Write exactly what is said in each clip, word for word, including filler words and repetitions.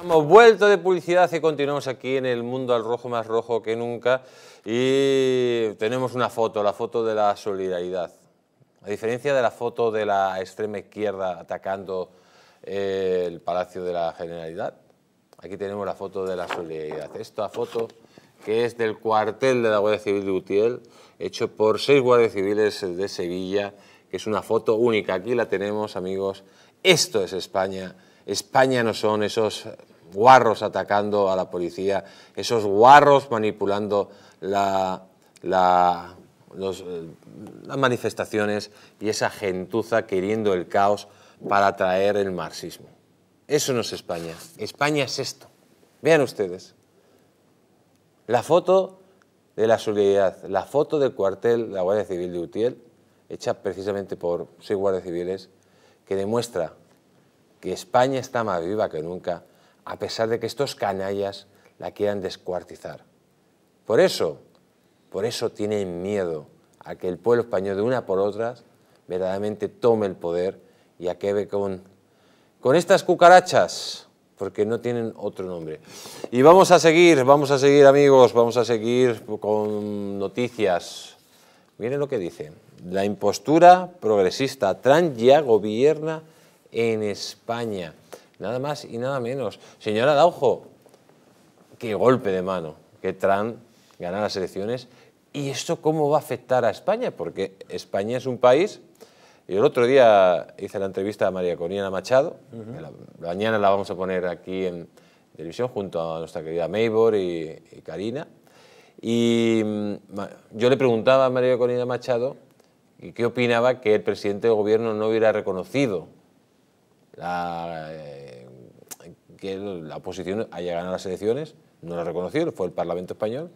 Hemos vuelto de publicidad y continuamos aquí en el mundo al rojo, más rojo que nunca, y tenemos una foto, la foto de la solidaridad. A diferencia de la foto de la extrema izquierda atacando eh, el Palacio de la Generalidad, aquí tenemos la foto de la solidaridad. Esta foto, que es del cuartel de la Guardia Civil de Utiel, hecho por seis guardias civiles de Sevilla, que es una foto única. Aquí la tenemos, amigos. Esto es España. España no son esos guarros atacando a la policía, esos guarros manipulando la, la, los, las manifestaciones y esa gentuza queriendo el caos para atraer el marxismo. Eso no es España. España es esto. Vean ustedes. La foto de la solidaridad, la foto del cuartel de la Guardia Civil de Utiel, hecha precisamente por seis guardias civiles, que demuestra que España está más viva que nunca, a pesar de que estos canallas la quieran descuartizar. Por eso, por eso tienen miedo a que el pueblo español, de una por otras, verdaderamente tome el poder y acabe con, con estas cucarachas, porque no tienen otro nombre. Y vamos a seguir, vamos a seguir, amigos, vamos a seguir con noticias. Miren lo que dice. La impostura progresista. Trump ya gobierna en España, nada más y nada menos. Señora Araujo, qué golpe de mano que Trump gana las elecciones. ¿Y esto cómo va a afectar a España? Porque España es un país. Yo el otro día hice la entrevista a María Corina Machado, uh-huh. que la, la mañana la vamos a poner aquí en televisión junto a nuestra querida Maibort y, y Karina. Y ma, yo le preguntaba a María Corina Machado y qué opinaba que el presidente del gobierno no hubiera reconocido La, eh, que la oposición haya ganado las elecciones. No la reconoció, fue el Parlamento español.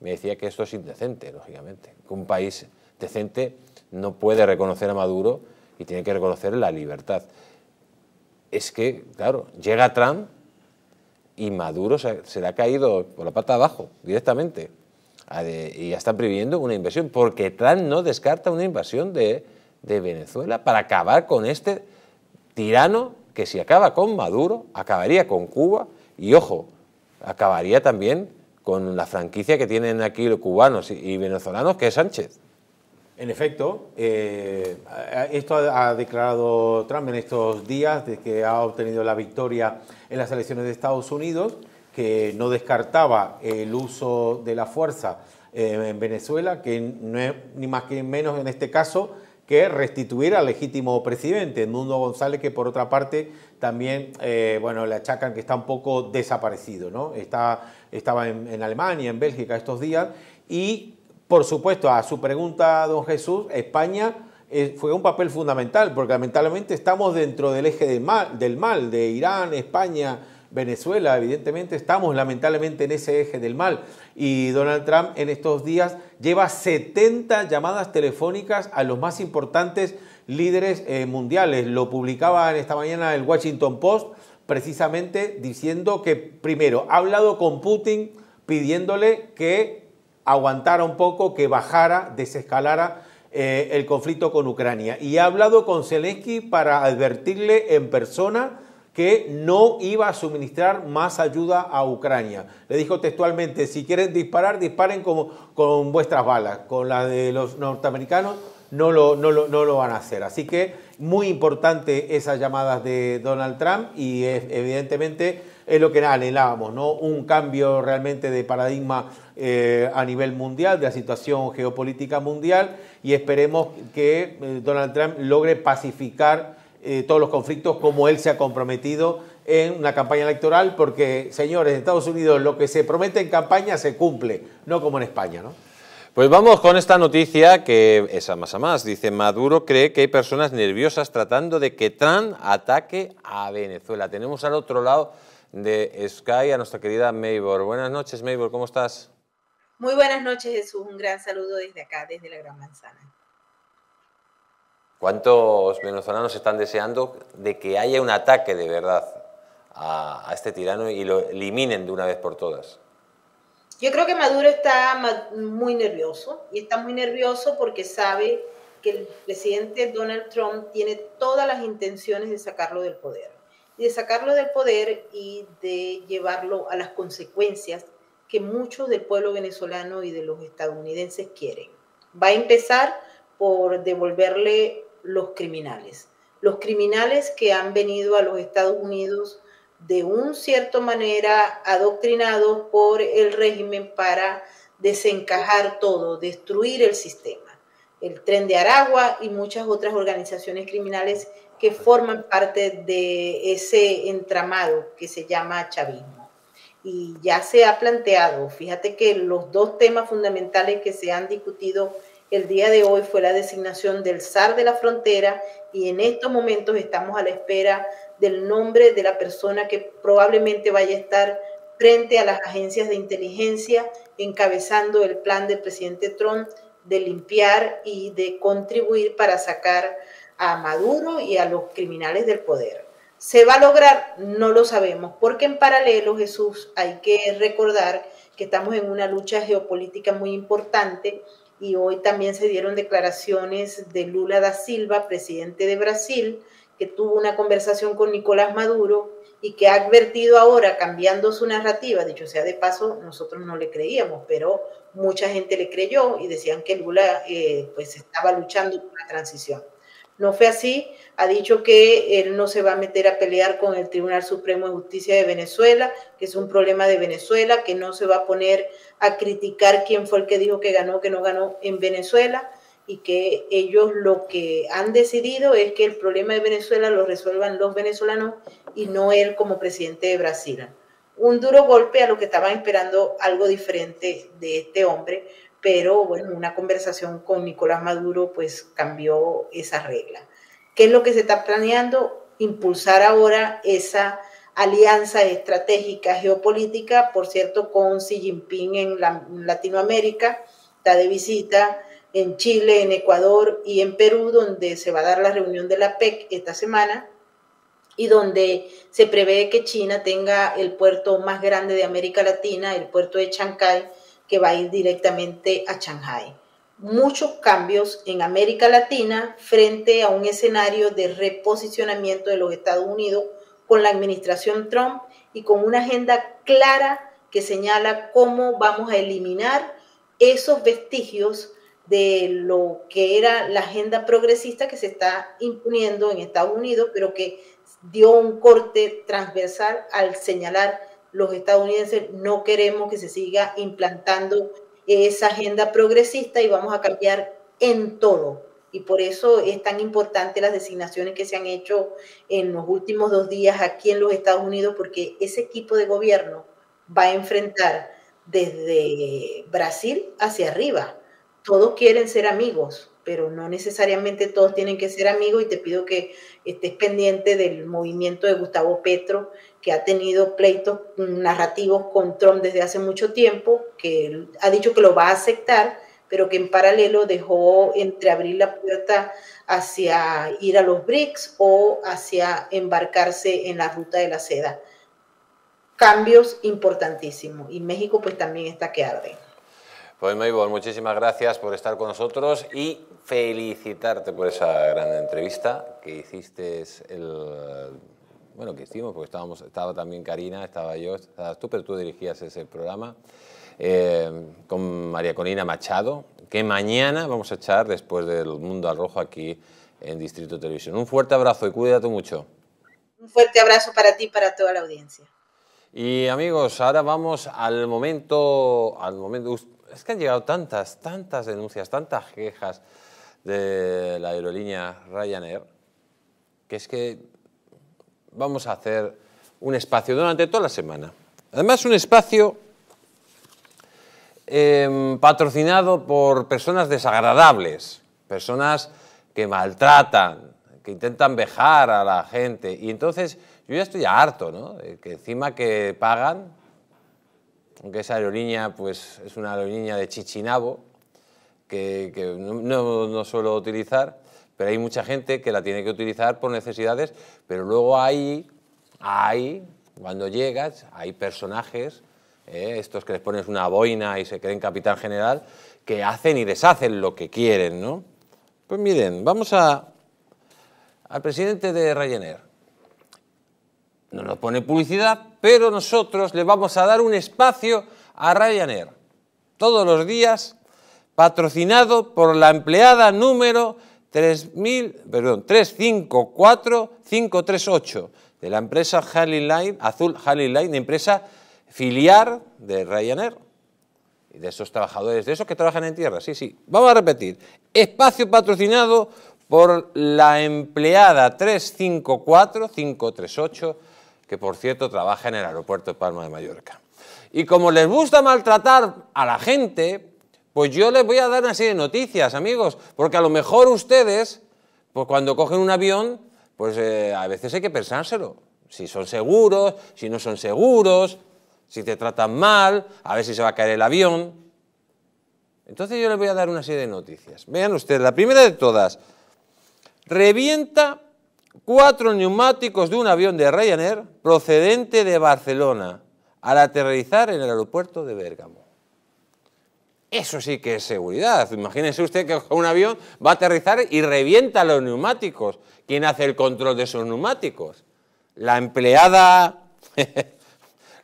Me decía que esto es indecente, lógicamente. Que un país decente no puede reconocer a Maduro y tiene que reconocer la libertad. Es que, claro, llega Trump y Maduro se, se le ha caído por la pata abajo directamente. De, y ya están previendo una invasión, porque Trump no descarta una invasión de, de Venezuela para acabar con este tirano que, si acaba con Maduro, acabaría con Cuba y, ojo, acabaría también con la franquicia que tienen aquí los cubanos y venezolanos, que es Sánchez. En efecto, eh, esto ha declarado Trump en estos días, de que ha obtenido la victoria en las elecciones de Estados Unidos, que no descartaba el uso de la fuerza eh, en Venezuela, que no es ni más que menos en este caso que restituir al legítimo presidente, Edmundo González, que por otra parte también eh, bueno, le achacan que está un poco desaparecido, ¿no? Está, estaba en, en Alemania, en Bélgica estos días. Y, por supuesto, a su pregunta, don Jesús, España eh, fue un papel fundamental, porque lamentablemente estamos dentro del eje del mal, del mal, de Irán, España, Venezuela. Evidentemente estamos lamentablemente en ese eje del mal, y Donald Trump en estos días lleva setenta llamadas telefónicas a los más importantes líderes eh, mundiales. Lo publicaba en esta mañana el Washington Post, precisamente diciendo que primero ha hablado con Putin pidiéndole que aguantara un poco, que bajara, desescalara eh, el conflicto con Ucrania, y ha hablado con Zelensky para advertirle en persona que no iba a suministrar más ayuda a Ucrania. Le dijo textualmente: si quieren disparar, disparen con, con vuestras balas, con las de los norteamericanos no lo, no, lo, no lo van a hacer. Así que muy importante esas llamadas de Donald Trump, y es, evidentemente es lo que anhelábamos, ¿no? Un cambio realmente de paradigma eh, a nivel mundial, de la situación geopolítica mundial, y esperemos que eh, Donald Trump logre pacificar Eh, todos los conflictos, como él se ha comprometido en una campaña electoral, porque, señores, en Estados Unidos lo que se promete en campaña se cumple, no como en España, ¿no? Pues vamos con esta noticia, que es a más a más. Dice: Maduro cree que hay personas nerviosas tratando de que Trump ataque a Venezuela. Tenemos al otro lado de Sky a nuestra querida Maibort. Buenas noches, Maibort, ¿cómo estás? Muy buenas noches, Jesús, un gran saludo desde acá, desde la Gran Manzana. ¿Cuántos venezolanos están deseando de que haya un ataque de verdad a, a este tirano y lo eliminen de una vez por todas? Yo creo que Maduro está muy nervioso, y está muy nervioso porque sabe que el presidente Donald Trump tiene todas las intenciones de sacarlo del poder. y de sacarlo del poder y de llevarlo a las consecuencias que muchos del pueblo venezolano y de los estadounidenses quieren. Va a empezar por devolverle los criminales. Los criminales que han venido a los Estados Unidos de una cierta manera adoctrinados por el régimen para desencajar todo, destruir el sistema. El Tren de Aragua y muchas otras organizaciones criminales que forman parte de ese entramado que se llama chavismo. Y ya se ha planteado, fíjate que los dos temas fundamentales que se han discutido el día de hoy fue la designación del zar de la frontera y en estos momentos estamos a la espera del nombre de la persona que probablemente vaya a estar frente a las agencias de inteligencia encabezando el plan del presidente Trump de limpiar y de contribuir para sacar a Maduro y a los criminales del poder. ¿Se va a lograr? No lo sabemos, porque en paralelo, Jesús, hay que recordar que estamos en una lucha geopolítica muy importante y hoy también se dieron declaraciones de Lula da Silva, presidente de Brasil, que tuvo una conversación con Nicolás Maduro y que ha advertido ahora, cambiando su narrativa, dicho sea de paso, nosotros no le creíamos, pero mucha gente le creyó y decían que Lula eh, pues estaba luchando por la transición. No fue así, ha dicho que él no se va a meter a pelear con el Tribunal Supremo de Justicia de Venezuela, que es un problema de Venezuela, que no se va a poner a criticar quién fue el que dijo que ganó, que no ganó en Venezuela, y que ellos lo que han decidido es que el problema de Venezuela lo resuelvan los venezolanos y no él como presidente de Brasil. Un duro golpe a lo que estaban esperando algo diferente de este hombre, pero bueno, una conversación con Nicolás Maduro pues cambió esa regla. ¿Qué es lo que se está planeando? Impulsar ahora esa alianza estratégica geopolítica, por cierto, con Xi Jinping en la, Latinoamérica, está de visita en Chile, en Ecuador y en Perú, donde se va a dar la reunión de la A P E C esta semana y donde se prevé que China tenga el puerto más grande de América Latina, el puerto de Chancay, que va a ir directamente a Shanghái. Muchos cambios en América Latina frente a un escenario de reposicionamiento de los Estados Unidos con la administración Trump y con una agenda clara que señala cómo vamos a eliminar esos vestigios de lo que era la agenda progresista que se está imponiendo en Estados Unidos, pero que dio un corte transversal al señalar los estadounidenses no queremos que se siga implantando esa agenda progresista y vamos a cambiar en todo. Y por eso es tan importante las designaciones que se han hecho en los últimos dos días aquí en los Estados Unidos, porque ese equipo de gobierno va a enfrentar desde Brasil hacia arriba. Todos quieren ser amigos, pero no necesariamente todos tienen que ser amigos y te pido que estés pendiente del movimiento de Gustavo Petro, que ha tenido pleitos narrativos con Trump desde hace mucho tiempo, que ha dicho que lo va a aceptar, pero que en paralelo dejó entreabrir la puerta hacia ir a los B R I C S o hacia embarcarse en la ruta de la seda. Cambios importantísimos y México pues también está que arde. Pues Maibort, muchísimas gracias por estar con nosotros y felicitarte por esa gran entrevista que hiciste el... Bueno, que hicimos, porque estábamos, estaba también Karina, estaba yo, estabas tú, pero tú dirigías ese programa eh, con María Corina Machado, que mañana vamos a echar después del Mundo al Rojo aquí en Distrito Televisión. Un fuerte abrazo y cuídate mucho. Un fuerte abrazo para ti y para toda la audiencia. Y amigos, ahora vamos al momento... al momento Es que han llegado tantas, tantas denuncias, tantas quejas de la aerolínea Ryanair, que es que vamos a hacer un espacio durante toda la semana. Además, un espacio eh, patrocinado por personas desagradables, personas que maltratan, que intentan vejar a la gente. Y entonces yo ya estoy harto, ¿no? Que encima que pagan... Aunque esa aerolínea pues, es una aerolínea de Chichinabo, que, que no, no, no suelo utilizar, pero hay mucha gente que la tiene que utilizar por necesidades, pero luego hay, hay cuando llegas, hay personajes, eh, estos que les pones una boina y se creen capitán general, que hacen y deshacen lo que quieren, ¿no? Pues miren, vamos a, al presidente de Ryanair. no nos pone publicidad, pero nosotros le vamos a dar un espacio a Ryanair, todos los días, patrocinado por la empleada número tres cinco cuatro cinco tres ocho de la empresa Halley Line, Azul Halley Line, empresa filial de Ryanair, y de esos trabajadores, de esos que trabajan en tierra, sí, sí. Vamos a repetir, espacio patrocinado por la empleada tres cinco cuatro cinco tres ocho, que por cierto trabaja en el aeropuerto de Palma de Mallorca. Y como les gusta maltratar a la gente, pues yo les voy a dar una serie de noticias, amigos, porque a lo mejor ustedes, pues cuando cogen un avión, pues eh, a veces hay que pensárselo, si son seguros, si no son seguros, si te tratan mal, a ver si se va a caer el avión. Entonces yo les voy a dar una serie de noticias. Vean ustedes, la primera de todas. Revienta cuatro neumáticos de un avión de Ryanair procedente de Barcelona al aterrizar en el aeropuerto de Bérgamo. Eso sí que es seguridad. Imagínense usted que un avión va a aterrizar y revienta los neumáticos. ¿Quién hace el control de esos neumáticos? La empleada...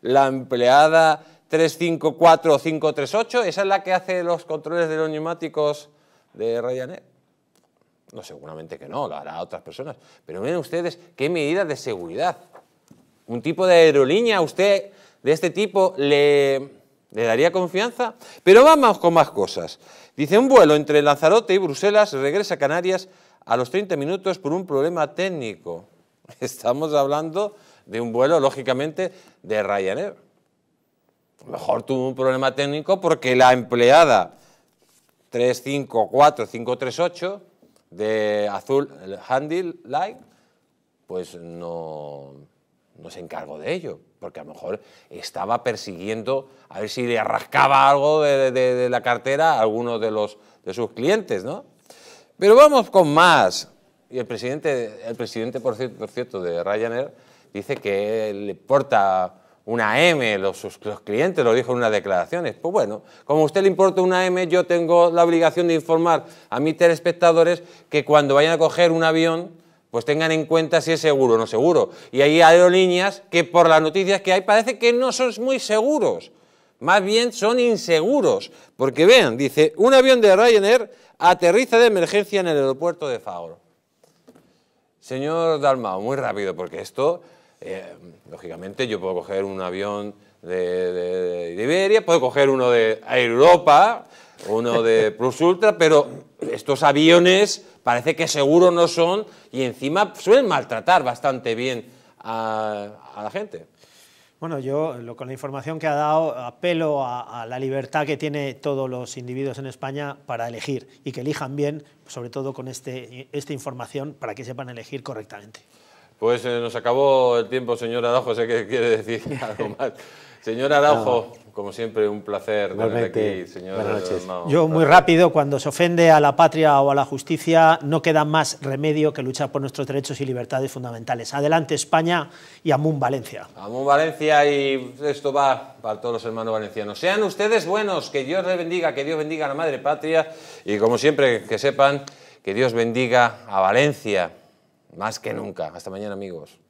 La empleada tres cinco cuatro cinco tres ocho, esa es la que hace los controles de los neumáticos de Ryanair. No, seguramente que no, lo hará otras personas. Pero miren ustedes qué medidas de seguridad. Un tipo de aerolínea a usted de este tipo le, le daría confianza. Pero vamos con más cosas. Dice, un vuelo entre Lanzarote y Bruselas regresa a Canarias a los treinta minutos por un problema técnico. Estamos hablando de un vuelo, lógicamente, de Ryanair. A lo mejor tuvo un problema técnico porque la empleada tres cinco cuatro cinco tres ocho de Azul Handil Light, pues no, no se encargó de ello, porque a lo mejor estaba persiguiendo a ver si le arrascaba algo de, de, de la cartera a alguno de, los, de sus clientes, ¿no? Pero vamos con más. Y el presidente, el presidente por cierto, de Ryanair, dice que le porta una M, los, los clientes, lo dijo en unas declaraciones. Pues bueno, como a usted le importa una M, yo tengo la obligación de informar a mis telespectadores que cuando vayan a coger un avión, pues tengan en cuenta si es seguro o no seguro. Y hay aerolíneas que por las noticias que hay parece que no son muy seguros, más bien son inseguros. Porque vean, dice, un avión de Ryanair aterriza de emergencia en el aeropuerto de Faro. Señor Dalmao, muy rápido, porque esto, eh, lógicamente, yo puedo coger un avión de, de, de Iberia, puedo coger uno de Air Europa, uno de Plus Ultra, pero estos aviones parece que seguro no son y encima suelen maltratar bastante bien a, a la gente. Bueno, yo lo, con la información que ha dado apelo a, a la libertad que tiene todos los individuos en España para elegir y que elijan bien, sobre todo con este, esta información, para que sepan elegir correctamente. Pues eh, nos acabó el tiempo, señor Araujo, sé que quiere decir algo más. Señor Araujo, no, como siempre, un placer tener aquí, señor. Buenas noches. No, yo muy rápido, cuando se ofende a la patria o a la justicia, no queda más remedio que luchar por nuestros derechos y libertades fundamentales. Adelante España y Amun Valencia. Amun Valencia, y esto va para todos los hermanos valencianos. Sean ustedes buenos, que Dios les bendiga, que Dios bendiga a la madre patria, y como siempre, que sepan que Dios bendiga a Valencia, más que nunca. Hasta mañana, amigos.